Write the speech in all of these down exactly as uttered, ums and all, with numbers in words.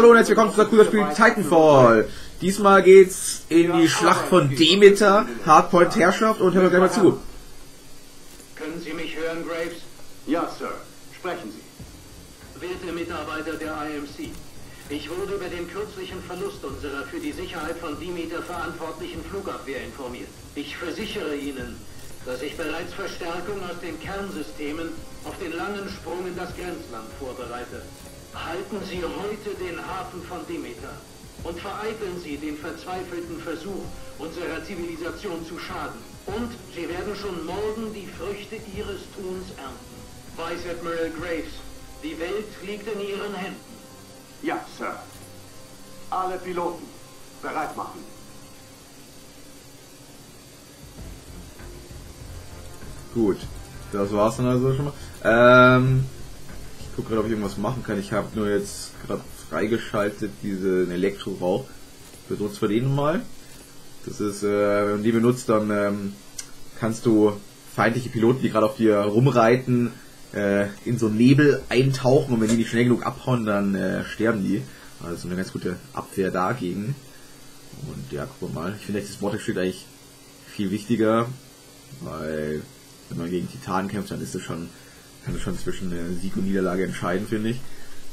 Hallo und herzlich willkommen zu unserem coolen Spiel Titanfall. Diesmal geht's in die Schlacht von Demeter, Hardpoint Herrschaft, und hört euch gleich mal zu. Können Sie mich hören, Graves? Ja, Sir. Sprechen Sie. Werte Mitarbeiter der I M C, ich wurde über den kürzlichen Verlust unserer für die Sicherheit von Demeter verantwortlichen Flugabwehr informiert. Ich versichere Ihnen, dass ich bereits Verstärkung aus den Kernsystemen auf den langen Sprung in das Grenzland vorbereite. Halten Sie heute den Hafen von Demeter und vereiteln Sie den verzweifelten Versuch, unserer Zivilisation zu schaden. Und Sie werden schon morgen die Früchte Ihres Tuns ernten. Vice Admiral Graves, die Welt liegt in Ihren Händen. Ja, Sir. Alle Piloten, bereit machen. Gut, das war's dann also schon mal. Ähm... Ich gucke gerade, ob ich irgendwas machen kann. Ich habe nur jetzt gerade freigeschaltet diesen Elektrorauch. Benutzt wir den mal. Das ist, äh, wenn man die benutzt, dann ähm, kannst du feindliche Piloten, die gerade auf dir rumreiten, äh, in so Nebel eintauchen, und wenn die nicht schnell genug abhauen, dann äh, sterben die. Also eine ganz gute Abwehr dagegen. Und ja, guck mal. Ich finde das Vortex-Schild eigentlich viel wichtiger, weil wenn man gegen Titanen kämpft, dann ist es schon... kann schon zwischen äh, Sieg und Niederlage entscheiden, finde ich.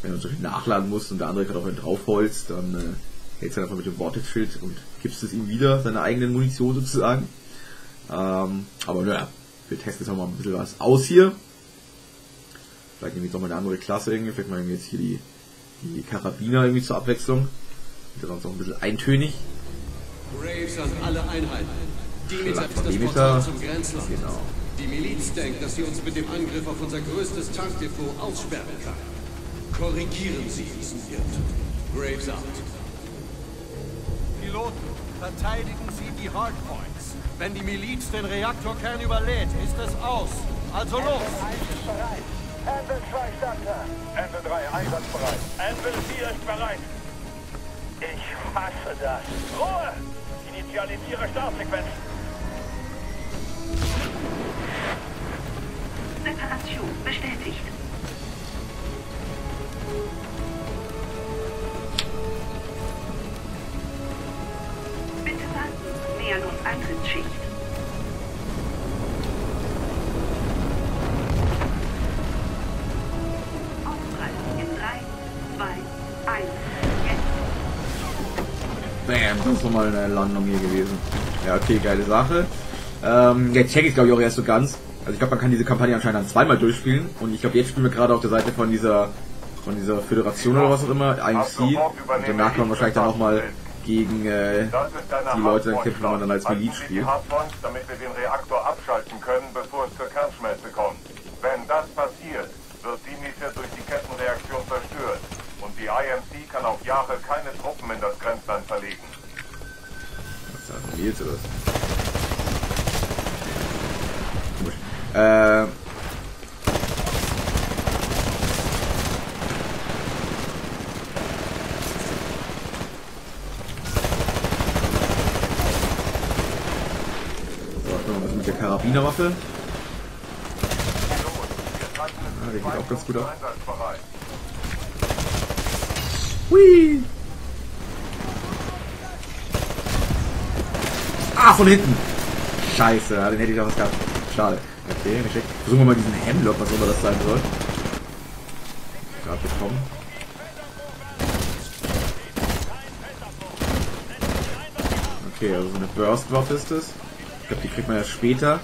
Wenn man so viel nachladen muss und der andere gerade auf einen draufholzt, dann äh, hältst du einfach mit dem Vortex-Schild und gibst es ihm wieder, seine eigenen Munition sozusagen. Ähm, aber naja, wir testen jetzt auch mal ein bisschen was aus hier. Vielleicht nehmen wir jetzt auch mal eine andere Klasse irgendwie, vielleicht machen wir jetzt hier die, die Karabiner irgendwie zur Abwechslung. Das ist sonst auch ein bisschen eintönig. Graves an alle Einheiten. Demeter ist das Portal zum Grenzland. Genau. Die Miliz denkt, dass sie uns mit dem Angriff auf unser größtes Tankdepot aussperren kann. Korrigieren Sie diesen Irrtum. Graves out. Piloten, verteidigen Sie die Hardpoints. Wenn die Miliz den Reaktorkern überlädt, ist es aus. Also los! Anvil eins ist bereit. Anvil zwei startklar. Anvil drei einsatzbereit. Anvil vier ist bereit. Ich hasse das. Ruhe! Initialisiere Startsequenz. Separation bestätigt. Bitte warten, nähern uns Eintrittsschicht. Aufprall in drei, zwei, eins, jetzt. Bam, das ist nochmal eine Landung hier gewesen. Ja, okay, geile Sache. Ähm, jetzt check ich glaube ich auch erst so ganz. Also ich glaube, man kann diese Kampagne anscheinend dann zweimal durchspielen, und ich glaube, jetzt spielen wir gerade auf der Seite von dieser von dieser Föderation oder was auch immer, I M C, und danach kann man wahrscheinlich dann auch mal gegen äh, die Leute kämpfen, wenn man dann als Miliz spielt. Damit wir den Reaktor abschalten können, bevor es zur Kernschmelze kommt. Wenn das passiert, wird Demeter durch die Kettenreaktion zerstört, und die I M C kann auf Jahre keine Truppen in das Grenzland verlegen. Was sagen wir jetzt oder was? Äh. So, was mit der Karabinerwaffe? Ah, der geht auch ganz gut ab. Hui! Ah, von hinten! Scheiße, den hätte ich doch was gehabt. Schade. Okay, nicht schlecht. Versuchen wir mal diesen Hemlock, was immer das sein soll. Gerade bekommen. Okay, also so eine Burst-Waffe ist das. Ich glaube, die kriegt man ja später.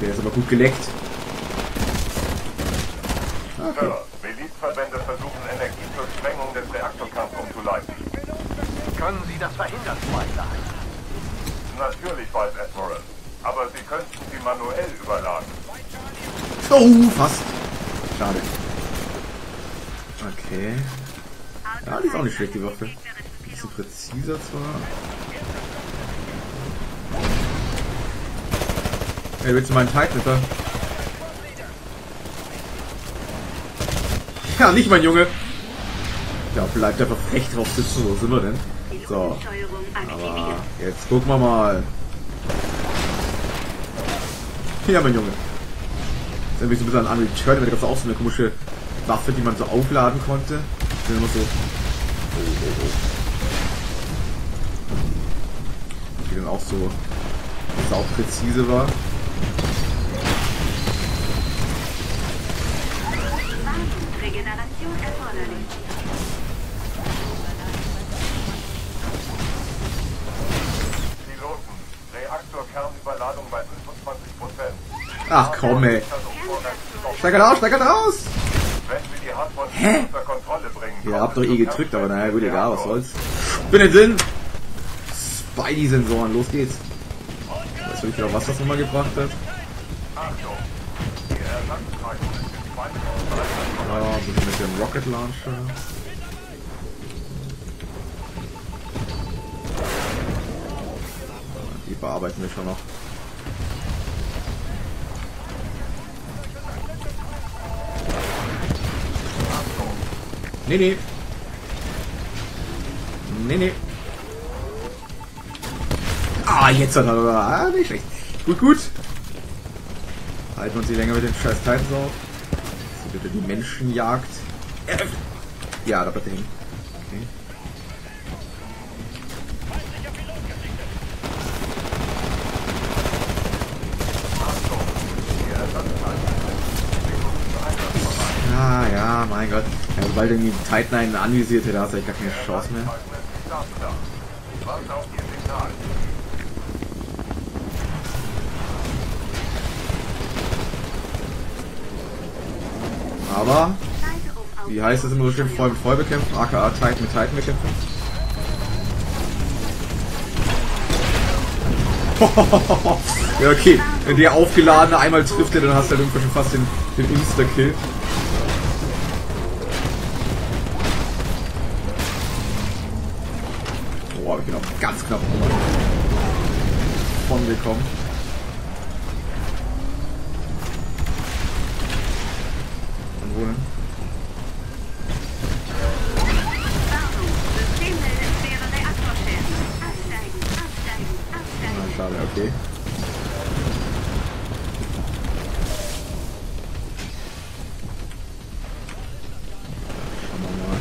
Der ist aber gut geleckt. Okay. Milizverbände versuchen, Energie zur Sprengung des Reaktorkerns umzuleiten. Können Sie das verhindern, Meister? Natürlich, Vice Admiral. Aber Sie könnten sie manuell überladen. Oh, fast. Schade. Okay. Ja, die ist auch nicht schlecht, die Waffe. Ein bisschen präziser zwar. Hey, willst du meinen Titanfall? Ja, nicht mein Junge! Da bleibt einfach recht drauf sitzen, wo sind wir denn? So. Aber jetzt gucken wir mal. Ja, mein Junge. Jetzt habe ich so ein bisschen an Unreal Tournament, da gab es auch so eine komische Waffe, die man so aufladen konnte. Ich bin immer so. Oh, oh, oh. Die dann auch so. Dass auch präzise war. Regeneration erforderlich. Piloten, Reaktorkernüberladung bei fünfundzwanzig Prozent. Ach komm ey. Steigert aus, steigert aus! Wenn wir die Hardpoint unter Kontrolle bringen. Ihr habt doch eh gedrückt, aber naja, gut, egal, was soll's. Bin in Sinn! Spidey-Sensoren, los geht's. Weiß wirklich auch, was das nochmal gebracht hat. Achtung! Die Ersatztreibung ist in zweiten Ja, mit dem Rocket Launcher. Die bearbeiten wir schon noch. Nee, nee. Nee, nee. Ah, jetzt hat er. Ah, nicht schlecht. Gut, gut. Halten wir uns die länger mit den scheiß Titans auf. Bitte die Menschenjagd. Ja, da bleibt er hin. Okay. Ah ja, mein Gott. Ja, sobald irgendwie Titan einen anvisiert hätte, hast du eigentlich gar keine Chance mehr. Aber, wie heißt es immer so schön, voll mit voll bekämpfen, aka Titan mit Titan bekämpfen. Ja, okay, wenn der aufgeladene einmal trifft, dann hast du halt irgendwann schon fast den, den Insta-Kill. Oh, hab ich ihn auch ganz knapp von bekommen. Okay. Schauen wir mal.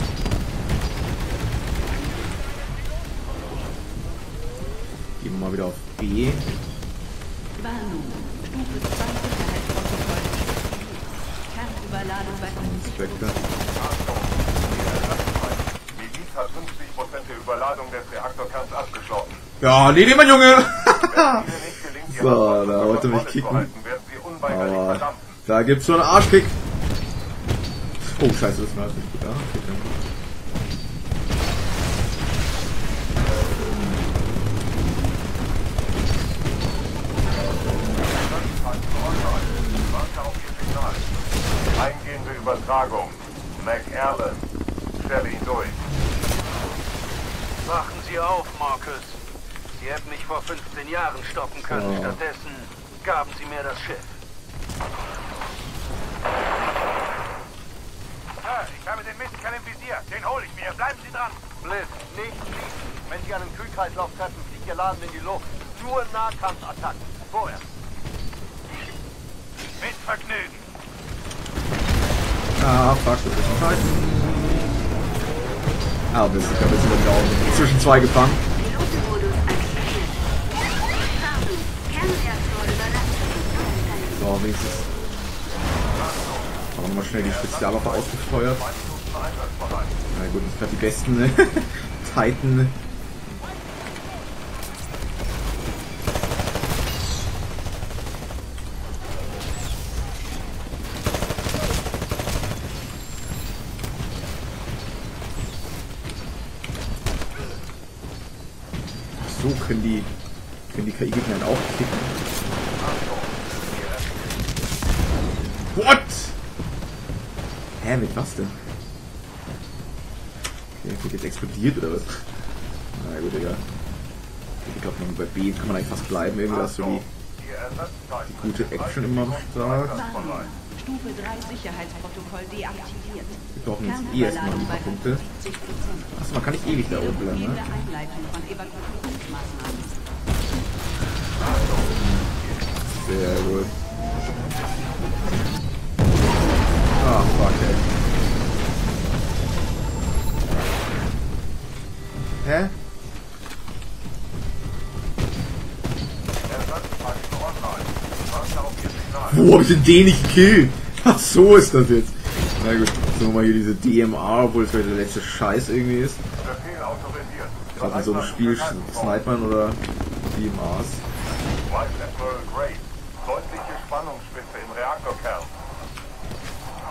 Gehen wir mal wieder auf B. Warnung. Stufe zwei Sicherheitsprotokoll. Kernüberladung bei Inspektor. Miliz hat fünfzig Prozent der Überladung des Reaktorkerns abgeschlossen. Ja, nee, nee, mein Junge! So, da wollte mich kicken. Aber da gibt's schon einen Arschkick. Oh, scheiße, das war halt nicht gut. Ja, okay, danke. Eingehende Übertragung. McAllen. Stelle ihn durch. Machen Sie auf, Marcus. Sie hätten mich vor fünfzehn Jahren stoppen können. Ja. Stattdessen gaben sie mir das Schiff. Sir, ich habe den Mistkerl im Visier. Den hole ich mir. Bleiben Sie dran. Blitz, nicht schießen. Wenn Sie einen Kühlkreislauf treffen, fliegt Ihr Laden in die Luft. Nur Nahkampfattacken. Vorher. Mit Vergnügen. Ah, fuck, das ist ein Scheißen. Ah, bis ich habe jetzt über den Daumen. Zwischen zwei gefangen. So, wenigstens. Haben wir mal schnell die Spezialwaffe ausgefeuert. Na gut, das sind gerade die besten, ne? Titan. So können die, können die K I-Gegner dann auch kicken. What? Hä, mit was denn? Okay, der wird jetzt explodiert oder was? Na gut, egal. Ich glaube, bei B kann man eigentlich fast bleiben, irgendwie, dass so die Gute Action immer am Start. Stufe drei Sicherheitsprotokoll deaktiviert. Wir brauchen jetzt eh erstmal ein paar Punkte. Achso, man kann nicht ewig da oben bleiben, ne? Sehr gut. Ah, fuck, ey. Hä? Wo hab ich denn den nicht gekillt? Ach, so ist das jetzt. Na gut, jetzt nochmal hier diese D M R, obwohl es vielleicht der letzte Scheiß irgendwie ist. Gerade in so einem Spiel Snipern oder D M Rs. Vice Admiral Graves, deutliche Spannungsspitze im Reaktorkern.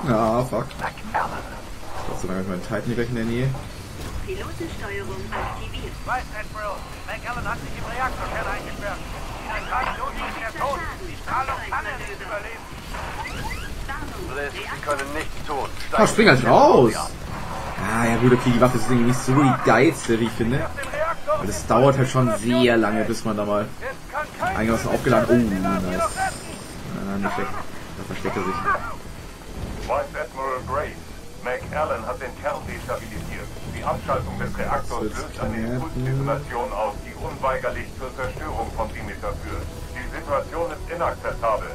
Na, fuck. McAllen. Gott sei Dank ist mein Titan gleich in der Nähe. Pilotensteuerung aktiviert. Vice Admiral, McAllen hat sich im Reaktorkern eingesperrt. Die Traktion ist der Tod. Die Strahlung kann er nicht überleben. Sie können nichts tun. Ah, spring halt raus. Ah, ja gut, okay, die Waffe ist irgendwie nicht so die geilste, wie ich finde. Aber das dauert halt schon sehr lange, bis man da mal einiges aufgeladen. Oh, nice. Nein, nicht schlecht. Da versteckt er sich. Vice Admiral Graves, McAllen hat den Kern destabilisiert. Die Abschaltung des Reaktors löst eine Impulsdetonation aus, die unweigerlich zur Zerstörung von Demeter führt. Die Situation ist inakzeptabel.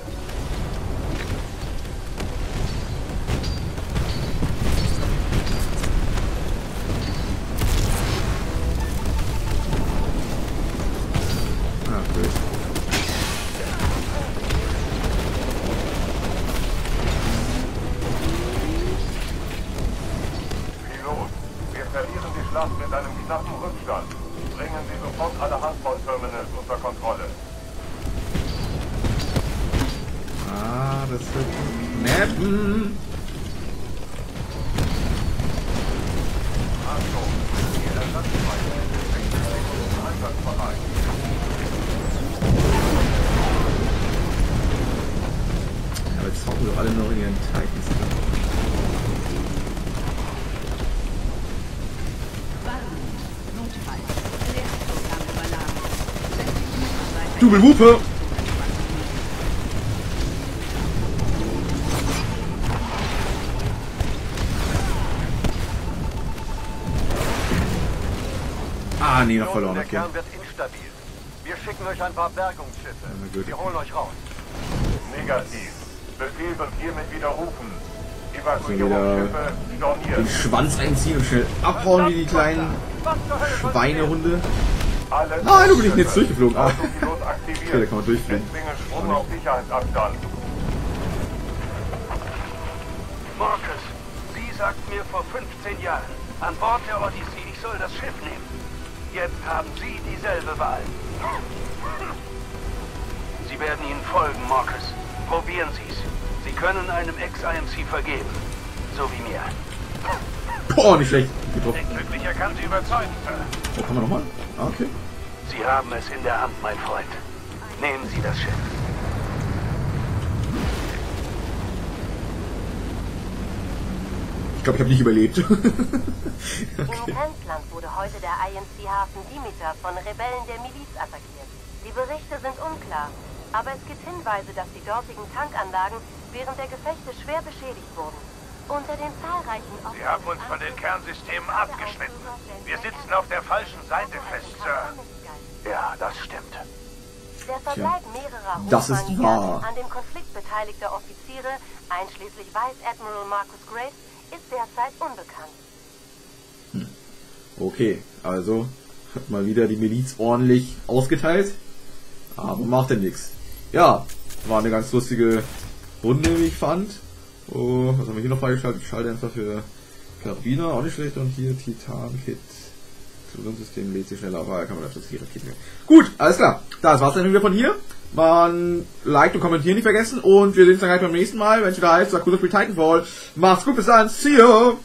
Mit einem knappen Rückstand. Bringen Sie sofort alle Hardpoint-Terminals unter Kontrolle. Ah, das wird knappen. Achtung, Ihr Ersatzspeicher ist in sechzig Sekunden einsatzbereit. Aber jetzt hocken doch alle noch in ihren Titans. Double-Wupe! Ah, nee, noch verloren. Der Kern wird instabil. Wir schicken euch ein paar Bergungsschiffe. Ja, wir holen euch raus. Negativ. Befehl wird hiermit widerrufen. Evakuierungsschiffe storniert. Den Schwanz einziehen und schnell abhauen wie die kleinen Schweinehunde. Nein, du bist jetzt durchgeflogen. Ah. Okay, da kann man durchfliegen. Marcus, Sie sagt mir vor fünfzehn Jahren, an Bord der Odyssey, ich soll das Schiff nehmen. Jetzt haben Sie dieselbe Wahl. Sie werden Ihnen folgen, Marcus. Probieren Sie's. Sie können einem Ex-I M C vergeben. So wie mir. Boah, nicht schlecht. Ein Glücklicher kann Sie überzeugen. Oh, kann man nochmal? Ah, okay. Sie haben es in der Hand, mein Freund. Nehmen Sie das Schiff. Ich glaube, ich habe nicht überlebt. Okay. In Russland wurde heute der I M C-Hafen Demeter von Rebellen der Miliz attackiert. Die Berichte sind unklar, aber es gibt Hinweise, dass die dortigen Tankanlagen während der Gefechte schwer beschädigt wurden. Unter den zahlreichen Opfern. Sie haben uns von den Kernsystemen abgeschnitten. Wir sitzen auf der falschen Seite fest, Sir. Ja, das stimmt. Der Verbleib mehrerer Hofmann an dem Konflikt beteiligter Offiziere, einschließlich Vice Admiral Marcus Graves, ist derzeit unbekannt. Hm. Okay, also hat mal wieder die Miliz ordentlich ausgeteilt. Aber macht ja nichts. Ja, war eine ganz lustige Runde, wie ich fand. Oh, was haben wir hier noch freigeschaltet? Schalldämpfer für Karabiner, auch nicht schlecht. Und hier Titan-Kit. Explosionsystem lädt sich schneller, aber kann man das hier Raketen mehr. Gut, alles klar. Das war's dann wieder von hier. Man liked und kommentieren nicht vergessen. Und wir sehen uns dann gleich beim nächsten Mal, wenn es wieder heißt, Sakusa Free Titanfall. Macht's gut, bis dann. See you!